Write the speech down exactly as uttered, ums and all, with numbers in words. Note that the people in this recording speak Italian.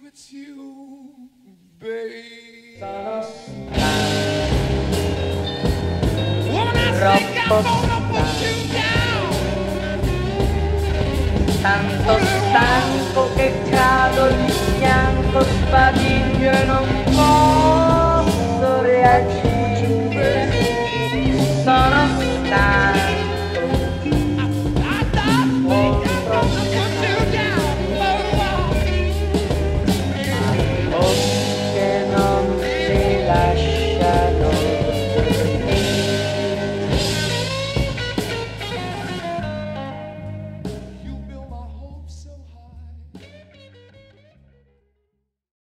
quit you, baby. Woman, I think I'm gonna put you down. Tanto stanco che cado lì bianco, sbadiglio e non posso reagire.